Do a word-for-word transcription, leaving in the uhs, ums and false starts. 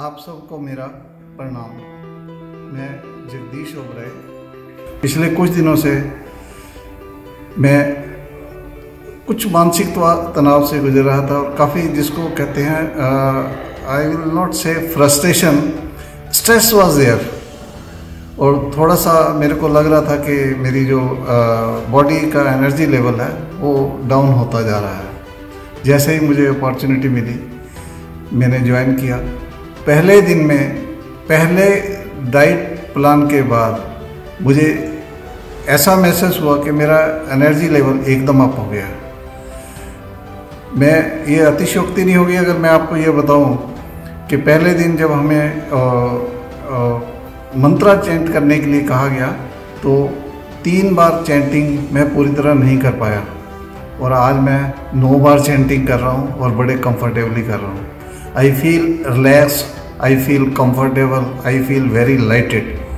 आप सबको मेरा प्रणाम। मैं जगदीश ओबरे। पिछले कुछ दिनों से मैं कुछ मानसिक तनाव से गुजर रहा था और काफ़ी जिसको कहते हैं I will not say frustration, stress was there. और थोड़ा सा मेरे को लग रहा था कि मेरी जो बॉडी का एनर्जी लेवल है वो डाउन होता जा रहा है। जैसे ही मुझे अपॉर्चुनिटी मिली मैंने ज्वाइन किया। पहले दिन में पहले डाइट प्लान के बाद मुझे ऐसा महसूस हुआ कि मेरा एनर्जी लेवल एकदम अप हो गया। मैं ये अतिशयोक्ति नहीं होगी अगर मैं आपको ये बताऊं कि पहले दिन जब हमें आ, आ, मंत्रा चैंट करने के लिए कहा गया तो तीन बार चैंटिंग मैं पूरी तरह नहीं कर पाया और आज मैं नौ बार चैंटिंग कर रहा हूँ और बड़े कंफर्टेबली कर रहा हूँ। I feel relaxed, I feel comfortable, I feel very lighted।